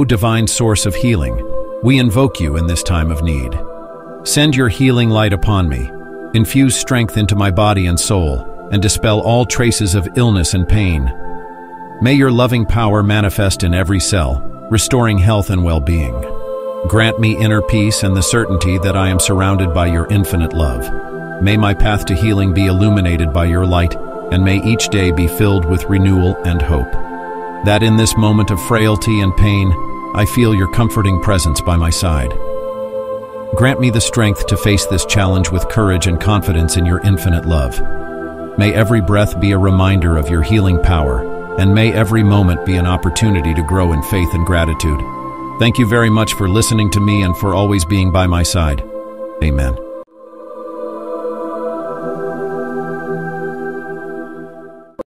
O divine source of healing, we invoke you in this time of need. Send your healing light upon me, infuse strength into my body and soul, and dispel all traces of illness and pain. May your loving power manifest in every cell, restoring health and well-being. Grant me inner peace and the certainty that I am surrounded by your infinite love. May my path to healing be illuminated by your light, and may each day be filled with renewal and hope. That in this moment of frailty and pain, I feel your comforting presence by my side. Grant me the strength to face this challenge with courage and confidence in your infinite love. May every breath be a reminder of your healing power, and may every moment be an opportunity to grow in faith and gratitude. Thank you very much for listening to me and for always being by my side. Amen.